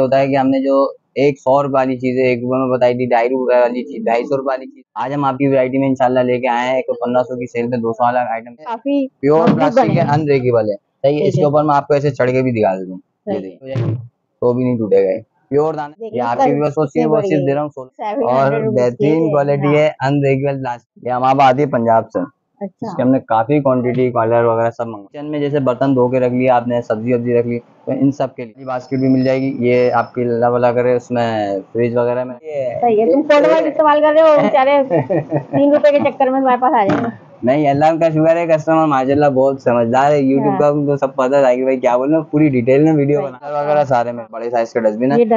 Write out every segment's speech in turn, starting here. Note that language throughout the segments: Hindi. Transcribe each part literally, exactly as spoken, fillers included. होता है कि हमने जो एक सौ रुपये वाली चीज़ें एक रुपये में बताई थी, ढाई रुपये वाली चीज ढाई सौ रुपये वाली चीज आज हम आपकी वैरायटी में इंशाल्लाह लेके आए हैं। एक पंद्रह सौ की सेल में दो सौ वाला आइटम काफी प्योर प्लास्टिक के अनब्रेकेबल है। सही है, इसके ऊपर मैं आपको ऐसे चढ़ के भी दिखा देता हूँ तो भी नहीं टूटेगा। प्योर दाना ये आपकी भी सोचिए वो चीज दे रहा हूँ और बेहतरीन क्वालिटी है, अनब्रेकेबल प्लास्टिक। ये हमारे आती है पंजाब से। अच्छा। हमने काफी क्वांटिटी कॉलर वगैरह सब मंगाया। किचन में जैसे बर्तन धो के रख लिया आपने, सब्जी वब्जी रख ली, तो इन सब के लिए बास्केट भी मिल जाएगी। ये आपकी लल्ला वाला करे उसमें फ्रिज वगैरह में सही है। तुम फोटो वाले इस्तेमाल कर रहे हो बेचारे तीन रुपए के चक्कर में हमारे पास आ जाएंगे। नहीं, अल्लाह का शुक्र है कस्टमर माशाल्लाह बहुत समझदार है। यूट्यूब का उनको सब पता था कि भाई क्या बोल रहे हैं, पूरी डिटेल में वीडियो बना वगैरह सारे में। बड़े साइज का डस्टबिन है, सिर्फ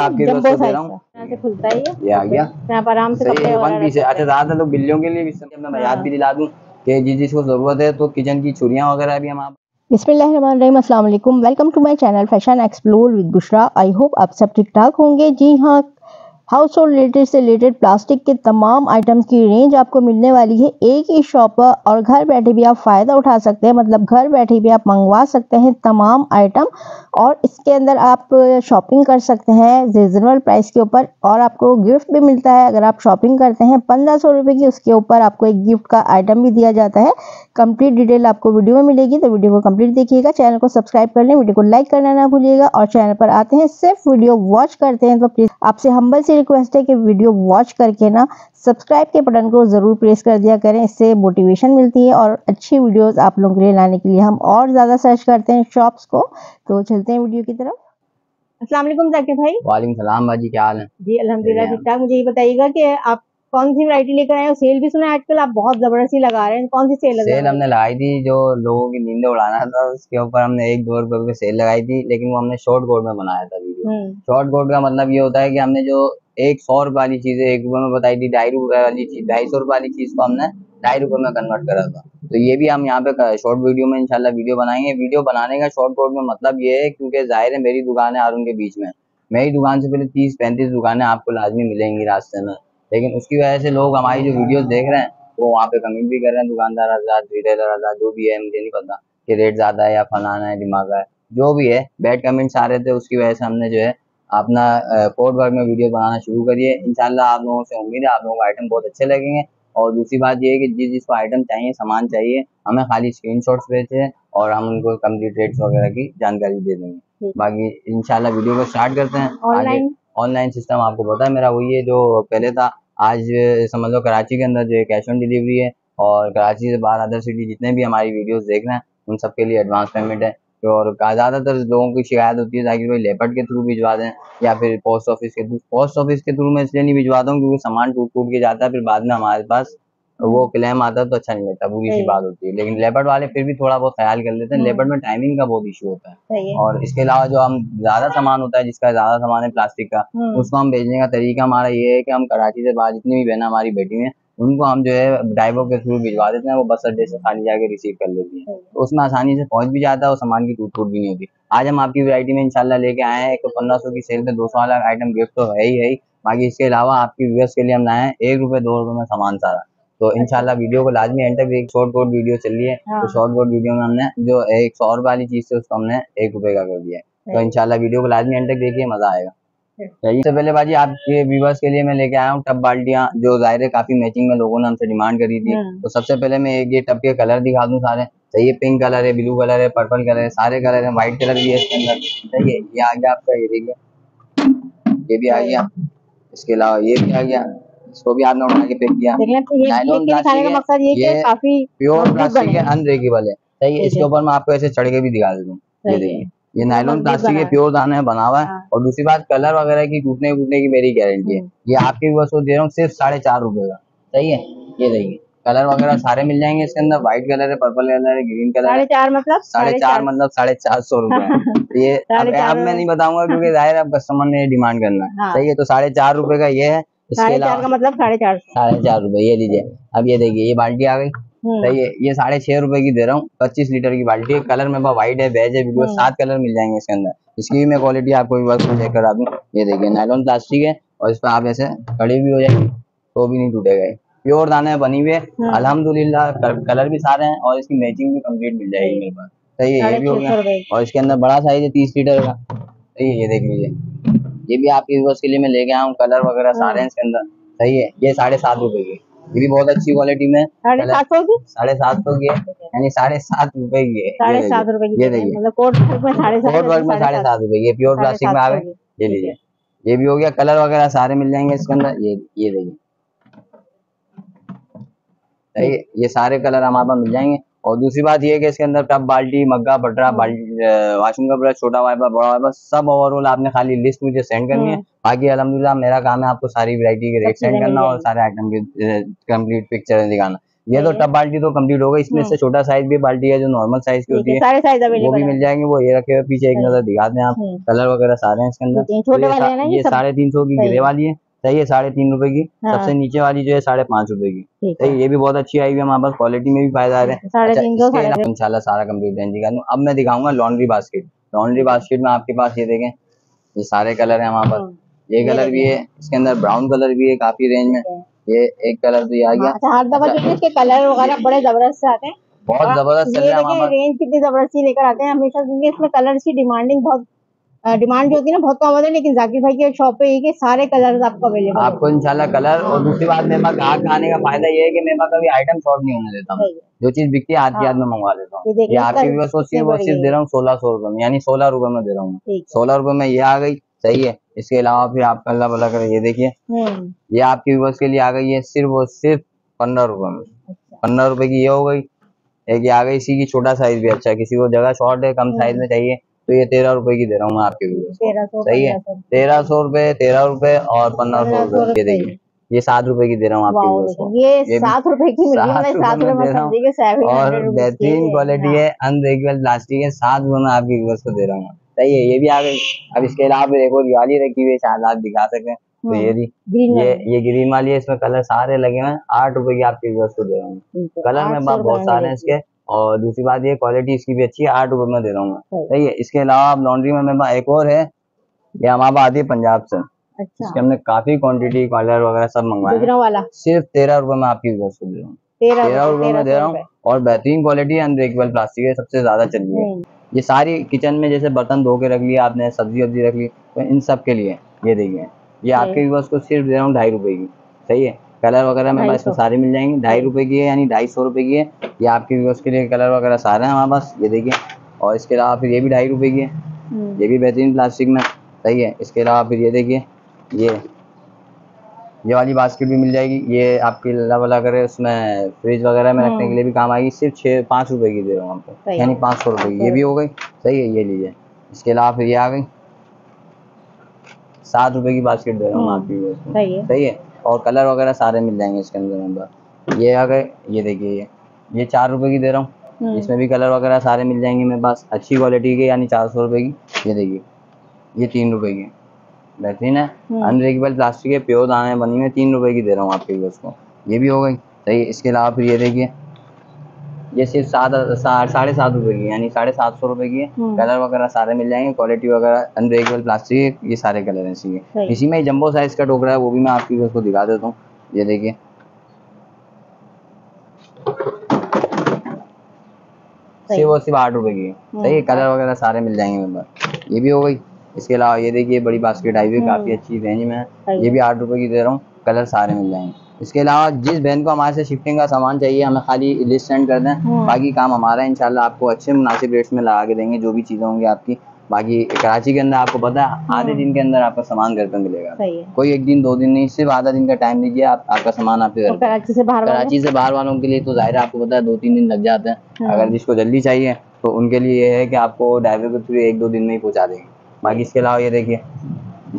आपके लिए दे रहा हूं। यहां से खुलता है ये आ गया, यहां पर आराम से कपड़े वन पीस है। अच्छा, ज्यादा लोग बिल्लियों के लिए भी मैं मजाक भी दिला दूं कि जी जिसको जरूरत है तो किचन की छुरियां वगैरह भी हम आप। बिस्मिल्लाहिर्रहमानिर्रहीम, अस्सलाम वालेकुम, welcome to my channel fashion explore with Bushra. I hope आप सब ठीक ठाक होंगे। जी हाँ, हाउस होल्ड रिलेटेड से रिलेटेड प्लास्टिक के तमाम आइटम्स की रेंज आपको मिलने वाली है एक ही शॉप पर, और घर बैठे भी आप फ़ायदा उठा सकते हैं। मतलब घर बैठे भी आप मंगवा सकते हैं तमाम आइटम, और इसके अंदर आप शॉपिंग कर सकते हैं रीजनेबल प्राइस के ऊपर, और आपको गिफ्ट भी मिलता है। अगर आप शॉपिंग करते हैं पंद्रह सौ रुपये की, उसके ऊपर आपको एक गिफ्ट का आइटम भी दिया जाता है। कंप्लीट डिटेल आपको वीडियो में मिलेगी, तो वीडियो को कंप्लीट देखिएगा। चैनल को सब्सक्राइब कर लें, वीडियो को लाइक करना ना भूलिएगा, और चैनल पर आते हैं सिर्फ वीडियो वॉच करते हैं तो प्लीज़ आपसे हम्बल से रिक्वेस्ट है कि वीडियो वॉच करके ना सब्सक्राइब के बटन को ज़रूर प्रेस कर दिया करें। इससे मोटिवेशन मिलती है और अच्छी वीडियोस आप लोगों के लिए लाने के लिए हम और ज़्यादा सर्च करते हैं शॉप्स को। तो चलते हैं वीडियो की तरफ। अस्सलाम वालेकुम जाकिर भाई। वालेकुम सलाम बाजी, क्या हाल है? जी अल्हम्दुलिल्लाह ठीक ठाक। मुझे ये बताइएगा कि आप कौन सी वैरायटी लेकर आए हो? सेल भी सुना है आजकल आप बहुत जबरदस्ती लगा रहे हैं, कौन सी सेल? सेल हमने लगाई थी जो लोगों की नींदें उड़ाना था, उसके ऊपर हमने एक दो रुपए की सेल लगाई थी, लेकिन वो हमने शॉर्ट कोड में बनाया था। शॉर्ट कोड का मतलब ये होता है कि हमने जो एक सौ रुपए वाली चीजें एक रुपए में बताई थी, ढाई रुपए वाली चीज ढाई सौ रुपए वाली चीज को हमने ढाई रुपए में कन्वर्ट करा था। तो ये भी हम यहाँ पे शॉर्ट वीडियो में इंशाल्लाह वीडियो बनाएंगे। वीडियो बनाने का शॉर्ट कोड में मतलब ये है, क्योंकि जाहिर है मेरी दुकान है और उनके बीच में मेरी दुकान से पहले तीस पैंतीस दुकानें आपको लाजमी मिलेंगी रास्ते में, लेकिन उसकी वजह से लोग हमारी जो वीडियोस देख रहे हैं वो वहाँ पे कमेंट भी कर रहे हैं, दुकानदार आजाद रिटेलर आजाद जो भी है, मुझे नहीं पता कि रेट ज्यादा है या फलाना है दिमागा है, जो भी है बैड कमेंट्स आ रहे थे। उसकी वजह से हमने जो है अपना कोड वर्ड में वीडियो बनाना शुरू करिए। इंशाल्लाह आप लोगों से उम्मीद है आप लोगों को आइटम बहुत अच्छे लगेंगे। और दूसरी बात यह है कि जिस जिसको आइटम चाहिए सामान चाहिए हमें खाली स्क्रीनशॉट्स भेजिए और हम उनको कंप्लीट रेट्स वगैरह की जानकारी दे देंगे। बाकी इंशाल्लाह वीडियो को स्टार्ट करते हैं। ऑनलाइन सिस्टम आपको पता है मेरा वही है जो पहले था। आज समझ लो कराची के अंदर जो कैश ऑन डिलीवरी है, और कराची से बाहर अदर सिटी जितने भी हमारी वीडियोस देख रहे हैं उन सबके लिए एडवांस पेमेंट है। और ज़्यादातर लोगों की शिकायत होती है ताकि भाई लेपर्ड के थ्रू भिजवा दें या फिर पोस्ट ऑफिस के थ्रू। पोस्ट ऑफिस के थ्रू मैं इसलिए नहीं भिजवाता हूँ क्योंकि सामान टूट टूट के जाता है, फिर बाद में हमारे पास वो क्लेम आता है तो अच्छा नहीं लगता, बुरी सी बात होती है। लेकिन लेपर्ड वाले फिर भी थोड़ा बहुत ख्याल कर लेते हैं। लेपर्ड में टाइमिंग का बहुत इशू होता है, और इसके अलावा जो हम ज्यादा सामान होता है जिसका ज्यादा सामान है प्लास्टिक का, उसको हम भेजने का तरीका हमारा ये है कि हम कराची से बाहर जितनी भी बहन हमारी बेटी है उनको हम जो है ड्राइवर के थ्रू भिजवा देते हैं, वो बस अड्डे से खाली जाके रिसीव कर लेती है, तो उसमें आसानी से पहुंच भी जाता है और सामान की टूट टूट भी नहीं होती। आज हम आपकी वैरायटी में इंशाल्लाह लेके आए हैं एक पंद्रह सौ की सेल पे दो सौ वाला आइटम गिफ्ट तो है ही है। बाकी इसके अलावा आपकी व्यूअर्स के लिए हम लाए हैं एक रुपये दो रुपये में सामान सारा। तो इंशाल्लाह वीडियो को लाजमी एंड तक। एक शॉर्ट कोड वीडियो चल रही है, तो शॉर्ट कोड वीडियो में हमने जो एक सौ रुपये वाली चीज थी उसको हमने एक रुपये का कर दिया है। तो इंशाल्लाह वीडियो को लाजमी एंड तक देखिए, मजा आएगा। सबसे पहले बाजी आपके व्यूवर्स के लिए मैं लेके आया हूँ टब बाल्टियाँ, जो जाहिर है काफी मैचिंग में लोगों ने हमसे डिमांड करी थी। तो सबसे पहले मैं ये टब के कलर दिखा दूँ सारे। सही है, पिंक कलर है, ब्लू कलर है, पर्पल कलर है, सारे कलर है, व्हाइट कलर भी है इसके अंदर। सही है, ये आ गया आपका, ये देखिए ये भी आ गया, इसके अलावा ये भी आ गया, इसको भी आपने उठा के फेंक दिया। प्योर प्लास्टिक है, अनब्रेकेबल है। सही है, इसके ऊपर मैं आपको ऐसे चढ़ के भी दिखा देता हूँ, ये देखिए ये नायलॉन प्लास्टिक के प्योर दाना है बना हुआ है। और दूसरी बात कलर वगैरह की टूटने टूटने की मेरी गारंटी है। ये आपके बस वो दे रहा हूँ सिर्फ साढ़े चार रुपए का। सही है, ये देखिए कलर वगैरह सारे मिल जाएंगे इसके अंदर, व्हाइट कलर है, पर्पल कलर है, ग्रीन कलर है। साढ़े चार मतलब साढ़े चार मतलब साढ़े चार सौ रुपए। ये अब मैं नहीं बताऊंगा क्योंकि जाहिर अब कस्टमर ने डिमांड करना है। सही है, तो साढ़े चार रुपए का ये है, इसके अलावा मतलब साढ़े चार साढ़े चार रुपए ये लीजिए। अब ये देखिए ये बाल्टी आ गई। सही है, ये साढ़े छह रुपए की दे रहा हूँ, पच्चीस लीटर की बाल्टी है। कलर में व्हाइट है, बेज है, बिल्कुल सात कलर मिल जाएंगे इसके अंदर। इसकी भी मैं क्वालिटी आपको भी वर्क चेक करा दूँ। ये देखिए नायलॉन प्लास्टिक है और इस पर आप ऐसे खड़ी भी हो जाएगी तो भी नहीं टूटेगा। प्योर दाने बनी हुए है अल्हम्दुलिल्लाह, कलर भी सारे हैं और इसकी मैचिंग भी कम्प्लीट मिल जाएगी मेरे पास। सही है, ये भी हो गया, और इसके अंदर बड़ा साइज है तीस लीटर का। ये देख लीजिए, ये भी आपके व्यूअर्स के लिए मैं लेके आया हूँ। कलर वगैरह सारे इसके अंदर सही है। ये साढ़े सात रुपए की, ये भी बहुत अच्छी क्वालिटी में साढ़े सात सौ की, साढ़े सात सौ की यानी साढ़े सात रुपए की, साढ़े सात रुपए की। ये देखिए कोट वर्क में साढ़े सात रुपए, ये प्योर प्लास्टिक में आवे। ये लीजिए, ये भी हो गया। कलर वगैरह सारे मिल जाएंगे इसके अंदर। ये ये देखिए सही है, ये सारे कलर हमारे पास मिल जाएंगे। और दूसरी बात ये है कि इसके अंदर टब, बाल्टी, मग्गा, बटरा, बाल्टी, वाशिंग का ब्रश, छोटा वाइपर, बड़ा वाइपर, सब ओवरऑल आपने खाली लिस्ट मुझे सेंड करनी है। बाकी अल्हम्दुलिल्लाह मेरा काम है आपको सारी वैरायटी के रेट सेंड करना और सारे आइटम के कंप्लीट पिक्चर दिखाना। ये तो टब बाल्टी तो कंप्लीट होगा। इसमें से छोटा साइज भी बाल्टी है जो नॉर्मल साइज की होती है, वो भी मिल जाएंगे। वो ये रखे हुए पीछे एक नजर दिखाते हैं आप। कलर वगैरह सारे हैं इसके अंदर। ये साढ़े तीन सौ की ग्रे वाली है, सही है, साढ़े तीन रुपए की। हाँ। सबसे नीचे वाली जो है साढ़े पाँच रुपए की, सही। ये भी बहुत अच्छी आई हुई है हमारे पास, क्वालिटी में भी फायदा है। इंशाल्लाह सारा कंप्लीट रेंज दिखा दूँ। अब मैं दिखाऊंगा लॉन्ड्री बास्केट। लॉन्ड्री बास्केट में आपके पास ये देखें, ये सारे कलर है हमारे पास। ये कलर भी है इसके अंदर, ब्राउन कलर भी है काफी रेंज में। ये एक कलर तो ये आ गया। कलर वगैरह बड़े जबरदस्त आते हैं, बहुत जबरदस्त रेंज, कितनी जबरदस्ती लेकर आते हैं हमेशा। इसमें कलर की डिमांडिंग बहुत डिमांड जो होती है ना, बहुत कम होता है। लेकिन जाकिर भाई की शॉप पे ये सारे कलर्स आपको अवेलेबल आपको इंशाल्लाह कलर। और दूसरी बात, मेरे पास हाथ आने का फायदा ये है कि मेरे पास कभी आइटम शॉर्ट नहीं होने देता हूँ। जो चीज बिकती है हाथ के हाथ में मंगवा लेता हूँ। ये आपकी भी सोचिए, वो चीज दे रहा हूँ सोलह सौ रुपए में, यानी सोलह रुपए में दे रहा हूँ। सोलह रुपए में ये आ गई, सही है। इसके अलावा फिर आप अल्लाह भला करे, ये देखिए ये आपकी व्यूअर्स के लिए आ गई है सिर्फ और सिर्फ पंद्रह रुपए में। पंद्रह रुपए की ये हो गई। एक ये आ गई, इसी की छोटा साइज भी अच्छा है, किसी को जगह शॉर्ट है, कम साइज में चाहिए तो ये तेरह रुपए की दे रहा हूँ मैं आपके लिए, सही है। तेरह सौ रुपए, तेरह रुपए और पंद्रह सौ रुपए। ये देखिए ये सात रुपए की दे रहा हूँ आपके लिए, ये सात रुपए की दे रहा हूँ। और बेहतरीन क्वालिटी है, अनब्रेकेबल प्लास्टिक है, सात रुपए में आपके व्यूअर्स को दे रहा हूँ, सही है। ये भी आ गई। अब इसके अलावा एक और वाली रखी हुई, शायद आप दिखा सकें तो ये भी, ये ये ग्रीन वाली है। इसमें कलर सारे लगे हुए हैं, आठ रुपए की आपके व्यूअर्स को दे रहा हूँ। कलर में बहुत सारे हैं इसके। और दूसरी बात ये क्वालिटी इसकी भी अच्छी है, आठ रुपए में दे रहा हूँ, सही है। इसके अलावा आप लॉन्ड्री में मेरे पास एक और है, ये हमारे पास आती है पंजाब से। अच्छा। इसके हमने काफी क्वांटिटी, कलर वगैरह सब मंगवाया। सिर्फ तेरह रुपए में आपकी दे रहा हूँ, तेरह रुपए में दे रहा हूँ। और बेहतरीन क्वालिटी, अनब्रेकेबल प्लास्टिक है, सबसे ज्यादा चल रही है। ये सारी किचन में जैसे बर्तन धो के रख लिया आपने, सब्जी वब्जी रख ली, तो इन सब के लिए ये देखिए, ये आपके व्यूअर्स को सिर्फ दे रहा हूँ ढाई रुपए की, सही है। कलर वगैरह मेरे पास सारे मिल जाएंगे, ढाई रुपए की है यानी ढाई सौ रुपए की है। ये आपके व्यूअर्स के लिए कलर वगैरह सारे हैं हमारे पास, ये देखिए। और इसके अलावा फिर ये भी ढाई रुपए की है, ये भी बेहतरीन प्लास्टिक में, सही है। इसके अलावा फिर ये देखिए, ये ये वाली बास्केट भी मिल जाएगी। ये आपकी अल्लाह वाला करे, उसमें फ्रिज वगैरह में रखने के लिए भी काम आएगी। सिर्फ छः पाँच रुपए की दे रहा हूँ आपको, यानी पाँच सौ रुपए की। ये भी हो गई, सही है, ये लीजिए। इसके अलावा फिर ये आ गई, सात रुपए की बास्केट दे रहा हूँ आपकी व्यूअर्स को, सही है। और कलर वगैरह सारे मिल जाएंगे इसके अंदर मेरे। ये आ गए, ये देखिए, ये ये चार रुपए की दे रहा हूँ। इसमें भी कलर वगैरह सारे मिल जाएंगे मेरे पास, अच्छी क्वालिटी के, यानी चार सौ रुपए की। ये देखिए ये तीन रुपए की, बेहतरीन है, अनब्रेकेबल प्लास्टिक है, प्योर दाने बनी हुई, तीन रुपए की दे रहा हूँ आपके लिए उसको। ये भी हो गई, सही। इसके अलावा फिर ये देखिए, ये सिर्फ सात साढ़े सात रुपए की, यानी साढ़े सात सौ रुपए की है। कलर वगैरह सारे मिल जाएंगे, क्वालिटी वगैरह, अनब्रेकेबल प्लास्टिक, ये सारे कलर हैं। इसी में जंबो साइज का टोकरा है, वो भी मैं आपकी उसको दिखा देता हूँ। ये देखिए, सिर्फ और सिर्फ आठ रुपए की, सही है। कलर वगैरह सारे मिल जाएंगे मेरे। ये भी हो गई। इसके अलावा ये देखिए, बड़ी बास्केट आई हुई, काफी अच्छी रेंज में है। ये भी आठ रुपए की दे रहा हूँ, कलर सारे मिल जाएंगे। इसके अलावा जिस बहन को हमारे से शिफ्टिंग का सामान चाहिए, हमें खाली लिस्ट सेंड कर दें, बाकी काम हमारा है। इंशाल्लाह आपको अच्छे मुनासिब रेट्स में लगा के देंगे जो भी चीज़ें होंगी आपकी। बाकी कराची के अंदर आपको पता है, आधे दिन के अंदर आपका सामान घर पर मिलेगा, कोई एक दिन दो दिन नहीं, सिर्फ आधा दिन का टाइम दीजिए आप, आपका सामान आपके घर। कराची से बाहर, कराची से बाहर वालों के लिए तो जाहिर है आपको पता है दो तीन दिन लग जाते हैं। अगर जिसको जल्दी चाहिए तो उनके लिए ये है कि आपको ड्राइवर के थ्रू एक दो दिन में ही पहुँचा देंगे। बाकी इसके अलावा ये देखिए,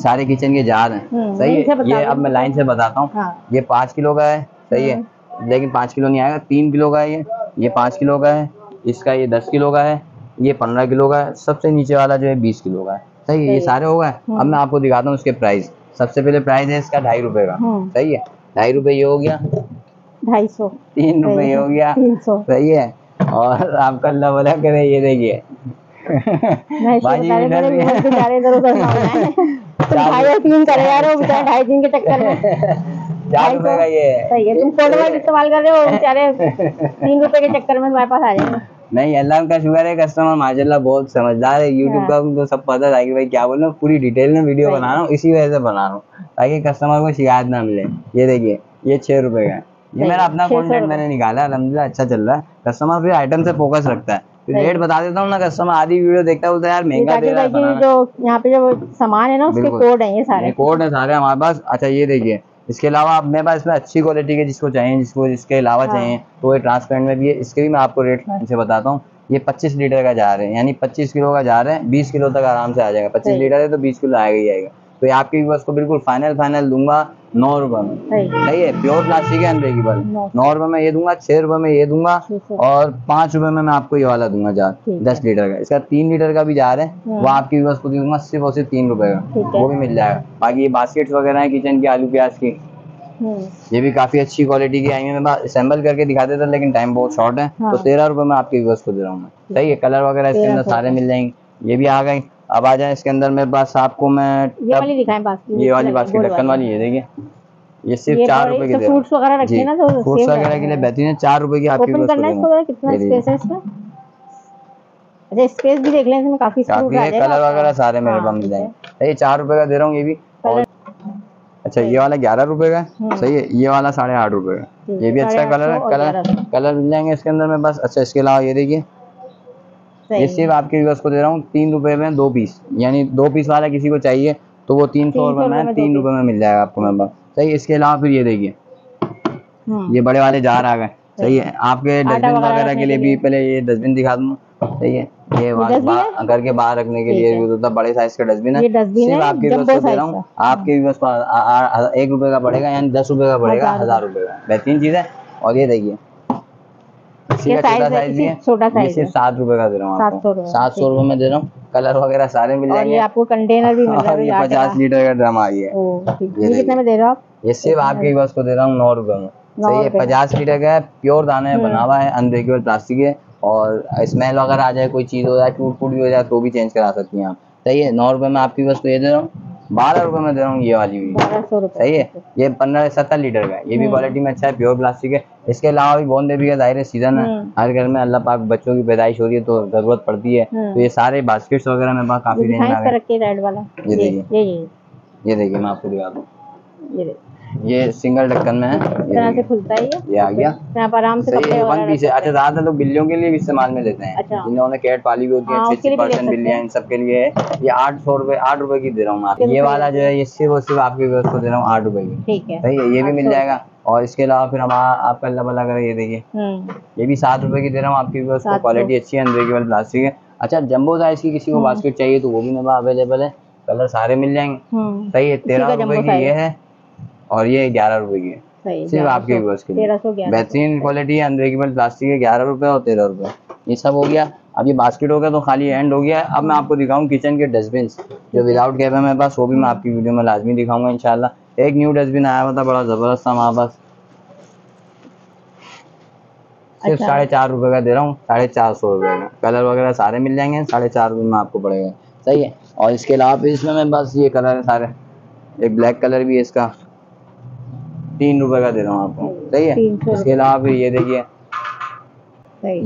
सारे किचन के जार हैं, सही है। ये अब मैं लाइन से बताता हूँ। हाँ। ये पाँच किलो का है, सही है, लेकिन पाँच किलो नहीं आएगा, तीन किलो का है। ये ये पाँच किलो का है, इसका ये दस किलो का है, ये पंद्रह किलो का है, सबसे नीचे वाला जो है बीस किलो का है, सही है। ये सारे हो गए। अब मैं आपको दिखाता हूँ इसके प्राइस। सबसे पहले प्राइस है इसका ढाई रुपए का, सही है। ढाई रुपए ये हो गया, ढाई सौ, तीन रुपए ये हो गया, सही है। और आपका अल्लाह वाला करे, ये देखिए ढाई दिन के चक्कर में चार रुपए का ये, सही है। तुम फोटो इस्तेमाल कर रहे हो, बेचारे तीन रुपए के चक्कर में तुम्हारे पास आ जाएंगे। नहीं, अल्लाह का शुक्र है कस्टमर माशाल्लाह बहुत समझदार है। यूट्यूब का उनको सब पता है भाई क्या बोल रहा हूँ, पूरी डिटेल में वीडियो बना रहा हूँ, इसी वजह से बना रहा हूँ ताकि कस्टमर को शिकायत ना मिले। ये देखिए ये छह रुपए का है, ये मेरा अपना कंटेंट मैंने निकाला, अल्हम्दुलिल्लाह अच्छा चल रहा है। कस्टमर फिर आइटम से फोकस रखता है, रेट बता देता हूँ ना, कस्टमर आधी वीडियो देखता है यार महंगा दे रहा है। जो यहाँ पे जो सामान है ना उसके कोड है, ये सारे कोड है सारे हमारे पास। अच्छा ये देखिए, इसके अलावा अपने पास इसमें अच्छी क्वालिटी के जिसको चाहिए, जिसको इसके अलावा हाँ। चाहिए तो ये ट्रांसपेरेंट में भी है। इसके भी मैं आपको रेट लाइन से बताता हूँ। ये पच्चीस लीटर का जार है, यानी पच्चीस किलो का जार है, बीस किलो तक आराम से आ जाएगा। पच्चीस लीटर है तो बीस किलो आएगा ही आएगा। तो ये आपकी बस को बिल्कुल फाइनल फाइनल दूंगा नौ रुपए में, सही है, प्योर प्लास्टिक है, अनब्रेकेबल। नौ रुपए में ये दूंगा, छह रुपए में ये दूंगा और पांच रुपए में मैं आपको ये वाला दूंगा जार, दस लीटर का। इसका तीन लीटर का भी जार है, वो आपकी बस को दूंगा सिर्फ और सिर्फ तीन रुपए का, वो भी मिल जाएगा। बाकी ये बास्केट वगैरह है किचन की, आलू प्याज की, ये भी काफी अच्छी क्वालिटी की आई है। मैं असेंबल करके दिखा देता लेकिन टाइम बहुत शॉर्ट है, तो तेरह रुपए में आपके बस को दे रहा हूँ, सही है। कलर वगैरह इसके अंदर सारे मिल जाएंगे, ये भी आ गए। अब आ जाए इसके अंदर मेरे पास आपको मैं ये वाली दिखाएं बास्केट, ये वाली बास्केट ढक्कन वाली है, देखिए ये सिर्फ चार रुपए की। फ्रूट्स वगैरह रखे ना तो फ्रूट्स वगैरह के लिए बेहतरीन है, चार रुपए की आपकी। ओपन करना इसको, कितना स्पेस है इसमें, अच्छा स्पेस भी देख लें इसमें, काफी स्पेस है। कलर वगैरह सारे मेरे पास मिल जाएंगे, ये चार रुपए का दे रहा हूँ ये भी। अच्छा ये वाला ग्यारह रुपए का, सही है, ये वाला साढ़े आठ रुपए का, ये भी अच्छा कलर है, कलर कलर मिल जाएंगे इसके अंदर मेरे पास। अच्छा इसके अलावा ये देखिए, ये सिर्फ आपके व्यूअर्स को दे रहा हूँ तीन रुपए में दो पीस, यानी दो पीस वाला किसी को चाहिए तो वो तीन सौ रुपए में तीन रुपए में मिल जाएगा आपको मेरे पास, सही है। इसके अलावा फिर ये देखिए ये बड़े वाले जार आ गए, सही है, आपके डस्टबिन वगैरह के लिए भी। पहले ये डस्टबिन दिखा दूँ, सही है, ये घर के बाहर रखने के लिए यूज होता है, बड़े साइज का डस्टबिन है, सिर्फ आपके व्यूअर्स को दे रहा हूँ। आपके व्यूअर्स को एक रुपए का पड़ेगा, यानी दस रुपए का पड़ेगा, हजार रुपए का, बेहतरीन चीज है। और ये देखिए छोटा साइज है, सात रुपए का दे रहा हूँ आपको, सात सौ रुपए में दे रहा हूँ। कलर वगैरह सारे मिल जाएंगे आपको, कंटेनर भी मिल जाएगा। पचास लीटर का ड्रम आ गया है, कितने में दे रहा हूँ आप, ये सिर्फ आपके बस को दे रहा हूँ नौ रुपए में, सही है। पचास लीटर का प्योर दाने में बना हुआ है, अनब्रेकेबल प्लास्टिक है, और स्मेल वगैरह आ जाए, कोई चीज हो जाए, टूट फूट भी हो जाए तो भी चेंज करा सकती है आप, सही है। नौ रुपए में आपकी बस को ये दे रहा हूँ, बारह रुपए में दे रहा हूँ ये वाली भी, सही है। ये पंद्रह सत्तर लीटर का है, ये भी क्वालिटी में अच्छा है, प्योर प्लास्टिक है। इसके अलावा भी बोन देवी का जाहिर है सीजन है, हर घर में अल्लाह पाक बच्चों की पैदाइश हो रही है तो जरूरत पड़ती है, तो ये सारे बास्केट्स वगैरह मेरे पास काफी रेंज में है। ये देखिए ये देखिए मैं आपको दिखा दूँ, ये सिंगल ढक्कन में है, तरह से खुलता है, ये आ गया आप आराम से कपड़े वन पीस है। अच्छा ज्यादा लोग बिल्लियों के लिए भी इस्तेमाल में लेते हैं, जिन्होंने कैट पाली भी होती है, अच्छी पर्सन बिल्लियां, इन सबके लिए ये आठ सौ रुपए आठ रुपए की दे रहा हूँ आपको। ये वाला जो है ये सिर्फ और सिर्फ आपके व्यवस्था को दे रहा हूँ आठ रुपए की, ठीक है, सही है, ये भी मिल जाएगा। और इसके अलावा फिर हम आपका अल्लाह भला करे, ये देखिए ये भी सात रुपए की दे रहा हूँ आपकी व्यवस्था, क्वालिटी अच्छी है, अनब्रेकेबल प्लास्टिक है। अच्छा जम्बो साइज की किसी को बास्केट चाहिए तो वो भी मेरे पास अवेलेबल है, कलर सारे मिल जाएंगे, सही है। तेरह रुपए की ये है और ये ग्यारह रुपए की है, सिर्फ आपके बस के लिए, बेहतरीन क्वालिटी है, अनब्रेकेबल प्लास्टिक है, ग्यारह रुपए और तेरह रुपए। ये सब हो गया, अब ये बास्केट हो गया तो खाली एंड हो गया। अब मैं आपको दिखाऊं किचन के डस्टबिन जो विदाउट कैप है मेरे पास, वो भी मैं आपकी वीडियो में लाजमी दिखाऊंगा इंशाल्लाह। एक न्यू डस्टबिन आया हुआ था बड़ा जबरदस्त था हमारे पास, सिर्फ साढ़े चार रुपए का दे रहा हूँ, साढ़े चार सौ रुपए का, कलर वगैरह सारे मिल जाएंगे, साढ़े चार रुपए में आपको पड़ेगा, सही है। और इसके अलावा इसमें मेरे पास ये कलर है सारे, एक ब्लैक कलर भी है, इसका तीन रुपए का दे रहा हूँ आपको, सही है। इसके अलावा ये देखिए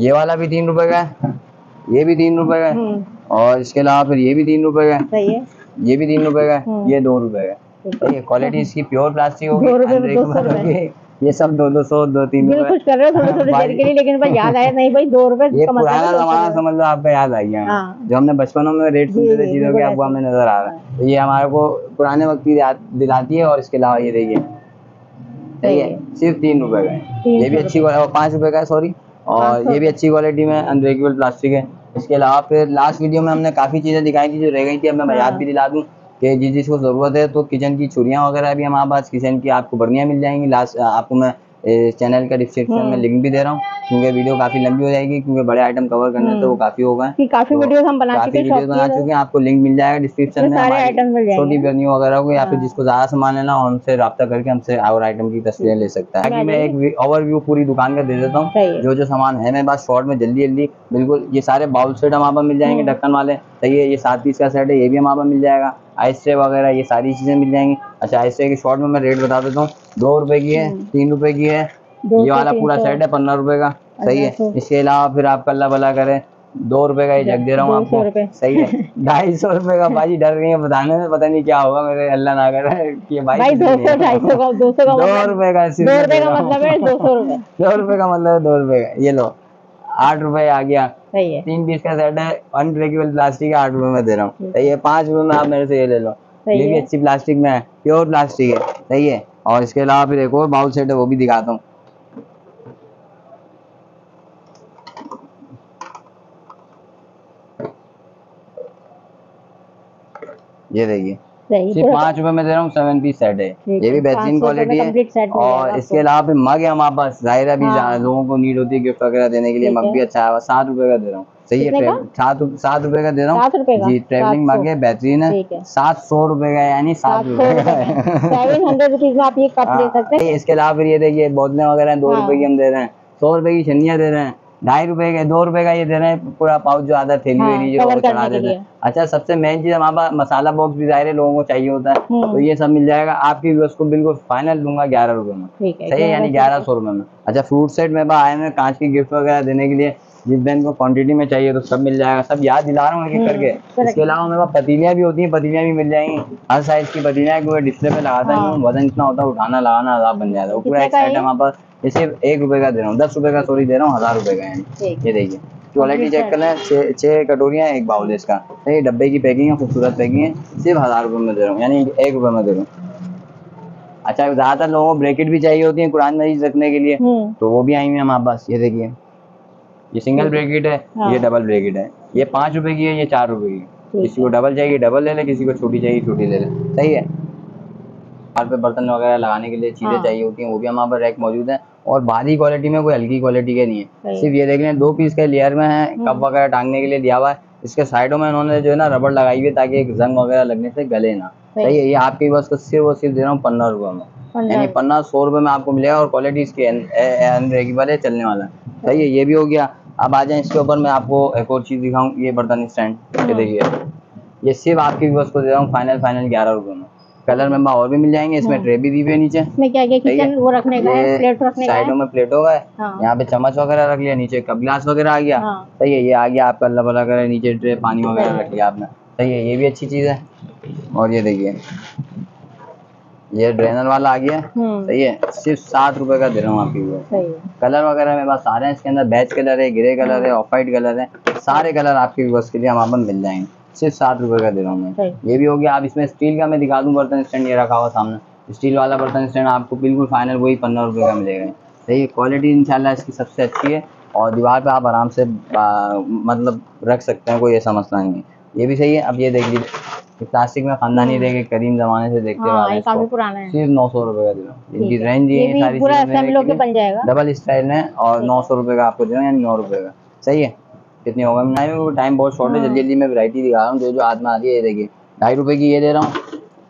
ये वाला भी तीन रुपए का है, ये भी तीन रुपए का है, और इसके अलावा फिर ये भी तीन रुपए का है, ये भी तीन रुपए का है, ये दो रुपए का है। क्वालिटी इसकी प्योर प्लास्टिक होगी, ये सब दो दो सौ दो तीन रुपए कुछ कर रहे हो थोड़ी थोड़ी देर के लिए, लेकिन भाई याद आया नहीं भाई दो रुपए का मतलब पुराना जमाना समझ लो, आपका याद आ गया जो हमने बचपनों में रेट सुनते थे चीजों के, अब हमें नजर आ रहा है, ये हमारे को पुराने वक्त की याद दिलाती है। और इसके अलावा ये देखिए सिर्फ तीन रुपए का, ये भी अच्छी, पाँच रुपए का सॉरी, और ये भी अच्छी क्वालिटी में अनब्रेकेबल प्लास्टिक है। इसके अलावा फिर लास्ट वीडियो में हमने काफी चीजें दिखाई थी जो रह गई थी, अब मैं याद भी दिला दूं कि जिस जिसको जरूरत है तो किचन की छुरियां वगैरह भी हमारे पास, किचन की आपको बढ़िया मिल जाएंगी। लास्ट आपको मैं चैनल का डिस्क्रिप्शन में लिंक भी दे रहा हूँ, क्योंकि वीडियो काफी लंबी हो जाएगी, क्योंकि बड़े आइटम कवर करने तो वो काफी होगा, काफी वीडियोस हम बना चुके हैं, आपको लिंक मिल जाएगा डिस्क्रिप्शन में, छोटी बर्नी वगैरह को, या फिर जिसको ज्यादा सामान लेना हो हमसे राब्ता करके हमसे और आइटम की तस्वीरें ले सकता है। मैं एक ओवरव्यू पूरी दुकान का दे देता हूँ, जो जो सामान है मेरे पास शॉर्ट में जल्दी जल्दी बिल्कुल। ये सारे बाउल सेट हमारे पास मिल जाएंगे ढक्कन वाले, सही है, ये सात पीस का सेट है, ये भी हमारे पास मिल जाएगा। आइस ट्रे वगैरह ये सारी चीजें मिल जाएंगी। अच्छा आइस ट्रे के शॉर्ट में मैं रेट बता देता हूँ, दो रुपए की है, तीन रुपए की है, ये वाला पूरा सेट है पंद्रह रुपए का, सही है। इसके अलावा फिर आपका अल्लाह भला करे, दो रुपए का ये जग दे रहा हूँ आपको, सही है। ढाई सौ रुपए का भाजी डर रही है बताने में, पता नहीं क्या होगा मेरे, अल्लाह ना करे कि भाई दो सौ ढाई सौ का दो सौ का रुपए का दो रुपए का मतलब है दो सौ रुपए दो रुपए का मतलब है दो रुपए का। ये लो आठ रुपए आ गया, सही है। तीन पीस का सेट है, अनब्रेकेबल प्लास्टिक आठ रुपए में दे रहा हूँ, सही है। पाँच रुपए में आप मेरे से ये ले लो, ये भी अच्छी प्लास्टिक में है, प्योर प्लास्टिक है, सही है। और इसके अलावा फिर एक और बाउल सेट है, वो भी दिखाता हूँ। ये देखिए सिर्फ पाँच रुपए में दे रहा हूँ, सेवन पीस सेट है, ये भी बेहतरीन क्वालिटी है। और इसके अलावा मग है हमारे पास, जाहिरा भी लोगों को नीड होती है गिफ्ट वगैरह देने के लिए, मग भी अच्छा है। सात रुपए का दे रहा हूँ, सही है, सात रुपए का दे रहा हूँ जी। ट्रेवलिंग मग है, बेहतरीन है, सात सौ रुपए का, यानी सात रुपए का है। इसके अलावा फिर ये देखिए बोतलें वगैरह दो रुपए की हम दे रहे हैं, सौ रुपए की छन्नियाँ दे रहे हैं, ढाई रुपए का, दो रुपए का ये दे रहे हैं, पूरा पाउच जो आधा थैली वेली जो चढ़ा देते हैं। अच्छा सबसे मेन चीज हमारा मसाला बॉक्स भी जाहिर है लोगों को चाहिए होता है, तो ये सब मिल जाएगा आपकी व्यूअर्स को। बिल्कुल फाइनल दूंगा ग्यारह रुपए में, सही है, यानी ग्यारह सौ रुपए में। अच्छा फ्रूट सेट में आए हैं कांच की गिफ्ट वगैरह देने के लिए, जिस बहन को क्वांटिटी में चाहिए तो सब मिल जाएगा, सब याद दिला रहा हूँ एक एक करके। इसके अलावा मेरे पास पतीलियाँ भी होती हैं, पतीलियाँ भी मिल जाएंगी, हर साइज की पतीलियाँ है, क्योंकि डिस्प्ले पे लगाता है, वजन इतना होता है उठाना लगाना आसान बन जाता है। वो पूरा एक सेट हमारे पास, इसे एक रुपए का दे रहा हूँ, दस रुपए का सॉरी दे रहा हूँ, हजार रुपए का है। ये देखिए क्वालिटी चेक करना है, छह कटोरियाँ एक बाउल है इसका, सही डब्बे की पैकिंग है, खूबसूरत पैकिंग है, सिर्फ हजार रुपये में दे रहा हूँ, यानी एक रुपये में दे रहा हूँ। अच्छा ज्यादातर लोगों को ब्रैकेट भी चाहिए होती है कुरान मजीद रखने के लिए, तो वो भी आई हुई है हमारे पास। ये देखिए ये सिंगल ब्रैकेट है, हाँ। ये डबल ब्रैकेट है, ये पाँच रुपए की है, ये चार रुपए की। किसी को डबल चाहिए डबल ले ले, किसी को छोटी चाहिए छोटी ले ले, सही है। हाथ पे बर्तन वगैरह लगाने के लिए चीजें हाँ। चाहिए होती हैं, वो भी हमारे पास रैक मौजूद है। और भारी क्वालिटी में, कोई हल्की क्वालिटी के नहीं है, सिर्फ ये देख लें दो पीस के लेयर में है, कप वगैरह टांगने के लिए दिया हुआ है। इसके साइडों में उन्होंने जो है ना रबड़ लगाई हुई है, ताकि जंग वगैरह लगने से गले ना, सही है। ये आपकी बस को सिर्फ और सिर्फ दे रहा हूँ पंद्रह रुपये में, यानी पन्ना सौ रुपए में आपको मिलेगा, और क्वालिटी इसकी अनब्रेकेबल है, चलने वाला है, सही है। ये भी हो गया। अब आ जाए इसके ऊपर, मैं आपको एक और चीज दिखाऊं, ये बर्तन स्टैंड देखिए, ये सिर्फ आपकी व्यूअर्स को दे रहा हूँ फाइनल फाइनल ग्यारह रुपए में। कलर में और भी मिल जाएंगे, इसमें ट्रे भी दी हुई है नीचे, इसमें क्या क्या किचन वो रखने का है, प्लेट रखने का है, साइडों में प्लेट होगा, यहाँ पे चम्मच वगैरह रख लिया, नीचे कप ग्लास वगैरह आ गया, सही है। ये आ गया आपका अल्लाह भला करे, नीचे ट्रे पानी वगैरह रख लिया आपने, सही है, ये भी अच्छी चीज है। और ये देखिए ये ड्रेनर वाला आ गया, सही है, सिर्फ सात रुपए का दे रहा हूँ आपकी। कलर वगैरह मेरे पास सारे हैं इसके अंदर, बेज कलर है, ग्रे कलर है, ऑफ वाइट कलर है, सारे कलर आपके व्यूअर्स के लिए हमारे पास मिल जाएंगे, सिर्फ सात रुपए का दे रहा हूँ मैं। ये भी हो गया। आप इसमें स्टील का मैं दिखा दूँ बर्तन स्टैंड, ये रखा हुआ सामने स्टील वाला बर्तन स्टैंड, आपको बिल्कुल फाइनल वही पंद्रह रुपये का मिलेगा, सही है। क्वालिटी इंशाल्लाह इसकी सबसे अच्छी है, और दीवार पर आप आराम से मतलब रख सकते हैं, कोई ऐसा मसला नहीं है, ये भी सही है। अब ये देख लीजिए प्लास्टिक में खानदानी देखे, करीम जमाने से देखते वाले, काफी पुराना है, सिर्फ नौ सौ रुपए का दे रहा हूँ। इनकी रेंज ये सारी चीजें डबल स्टाइल है, और नौ सौ रुपए का आपको दे रहा हूँ, यानी नौ रुपए का, सही है। कितनी होगा मैं, टाइम बहुत शॉर्ट है, जल्दी जल्दी मैं वैरायटी दिखा रहा हूँ जो जो हाथ में आ रही है। ये देखिए ढाई रुपए की ये दे रहा हूँ,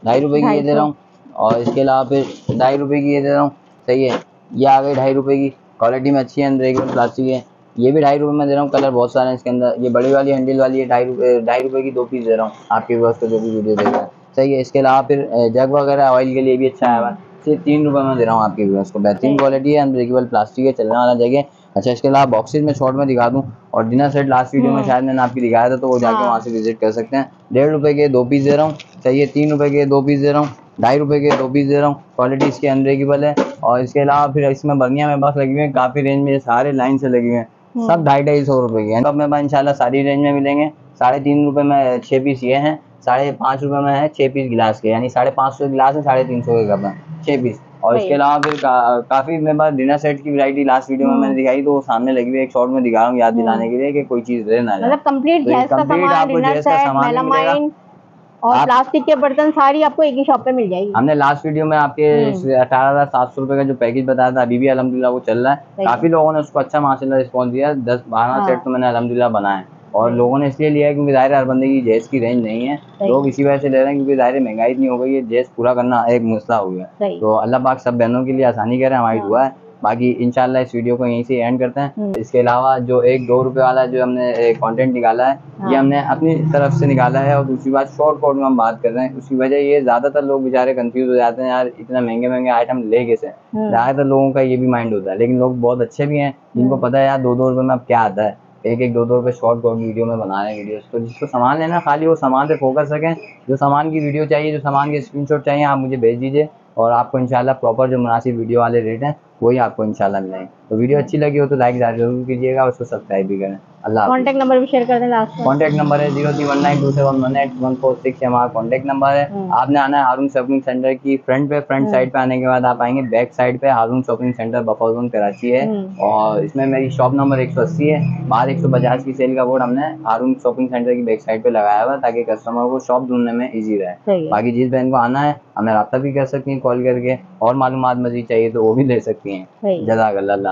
ढाई रुपए की ये दे रहा हूँ, और इसके अलावा फिर ढाई रुपए की ये दे रहा हूँ, सही है। ये आ गई ढाई रुपए की, क्वालिटी में अच्छी है, अनब्रेकेबल प्लास्टिक है, ये भी ढाई रुपए में दे रहा हूँ। कलर बहुत सारे हैं इसके अंदर, ये बड़ी वाली हैंडल वाली है, ढाई रुपए ढाई रुपए की दो पीस दे रहा हूँ आपके पास को जो भी वीडियो देख रहा है, सही है। इसके अलावा फिर जग वगैरह ऑयल के लिए भी अच्छा है, सिर्फ तीन रुपए में दे रहा हूँ आपके व्यूअर्स को, बेहतरीन क्वालिटी है, अनब्रेकेबल प्लास्टिक है, चलने वाला जगह। अच्छा इसके अलावा बॉक्सेज में शॉर्ट में दिखा दूँ, और डिनर सेट लास्ट वीडियो में शायद मैंने आपकी दिखाया था, तो वो जाके वहाँ से विजिट कर सकते हैं। डेढ़ रुपये के दो पीस दे रहा हूँ, सही है, तीन रुपये के दो पीस दे रहा हूँ, ढाई रुपये के दो पीस दे रहा हूँ, क्वालिटी इसकी अनब्रेकेबल है। और इसके अलावा फिर इसमें बर्नियाँ मेरे पास लगी हुई है, काफ़ी रेंज में, सारे लाइन से लगी हुए हैं, सब ढाई ढाई सौ रुपए की है। अब मेरे पास इंशाल्लाह सारी रेंज में मिलेंगे। साढ़े तीन रुपए में छः पीस ये हैं, साढ़े पाँच रुपए में है छः पीस गिलास के, यानी साढ़े पाँच सौ गिलास है, साढ़े तीन सौ के कप है, छः पीस। और इसके अलावा फिर का, काफ़ी मेरे पास डिनर सेट की वैरायटी लास्ट वीडियो में मैंने दिखाई, तो वो सामने लगी हुई है, एक शॉर्ट में दिखा रहा हूँ याद दिलाने के लिए कि कोई चीज़ दे ना जाए, कंप्लीट आपको गैस का सामान और प्लास्टिक के बर्तन सारी आपको एक ही शॉप पे मिल जाएगी। हमने लास्ट वीडियो में आपके अठारह हजार सात सौ रुपए का जो पैकेज बताया था, अभी भी अल्हम्दुलिल्लाह वो चल रहा है, काफी लोगों ने उसको अच्छा माशाल्लाह रिस्पॉन्स दिया, दस बारह हाँ। सेट तो मैंने अल्हम्दुलिल्लाह बनाए, और लोगों ने इसलिए लिया है क्योंकि ज़ाहिर हर बंदे की जेस की रेंज नहीं है, लोग इसी वजह से ले रहे हैं, क्योंकि ज़ाहिर महंगाई इतनी हो गई है, जेस पूरा करना एक मसला हो गया। तो अल्लाह पाक सब बहनों के लिए आसानी करे, हमारी दुआ है। बाकी इंशाल्लाह इस वीडियो को यहीं से एंड करते हैं। इसके अलावा जो एक दो रुपए वाला जो हमने कंटेंट निकाला है हाँ। ये हमने अपनी तरफ से निकाला है और दूसरी बात शॉर्ट कोड में हम बात कर रहे हैं। उसकी वजह ये ज्यादातर लोग बेचारे कंफ्यूज हो जाते हैं, यार इतना महंगे महंगे आइटम ले कैसे। ज्यादातर लोगों का ये भी माइंड होता है, लेकिन लोग बहुत अच्छे भी हैं जिनको पता है यार दो दो रुपए में अब क्या आता है। एक एक दो दो रुपए शॉर्ट कोड वीडियो में बना रहे हैं वीडियोस, तो जिसको सामान लेना खाली वो सामान पे फोकस सकें। जो सामान की वीडियो चाहिए, जो सामान के स्क्रीनशॉट चाहिए, आप मुझे भेज दीजिए और आपको इंशाल्लाह प्रॉपर जो मुनासिब वीडियो वाले रेट हैं वही आपको इंशाल्लाह मिलेंगे। तो वीडियो अच्छी लगी हो तो लाइक जरूर कीजिएगा और उसको सब्सक्राइब भी करें। अल्लाह कॉन्टैक्ट नंबर भी शेयर कर दें लास्ट में। कॉन्टैक्ट नंबर है zero three one nine two seven one eight one four six, हमारा कॉन्टैक्ट नंबर है। आपने आना है हारून शॉपिंग सेंटर की फ्रंट पे, फ्रंट साइड पे आने के बाद आप आएंगे बैक साइड पे। Haroon shopping centre buffer zone Karachi है और इसमें मेरी शॉप नंबर एक सौ अस्सी है। बाहर एक सौ पचास की सेल का बोर्ड हमने हारून शॉपिंग सेंटर की बैक साइड पे लगाया हुआ ताकि कस्टमर को शॉप ढूंढने में ईजी रहे। बाकी जिस बहन को आना है हमें रब्ता भी कर सकती है कॉल करके, और मालूमात मजीद चाहिए तो वो भी ले सकती हैं। जज़ाकल्लाह।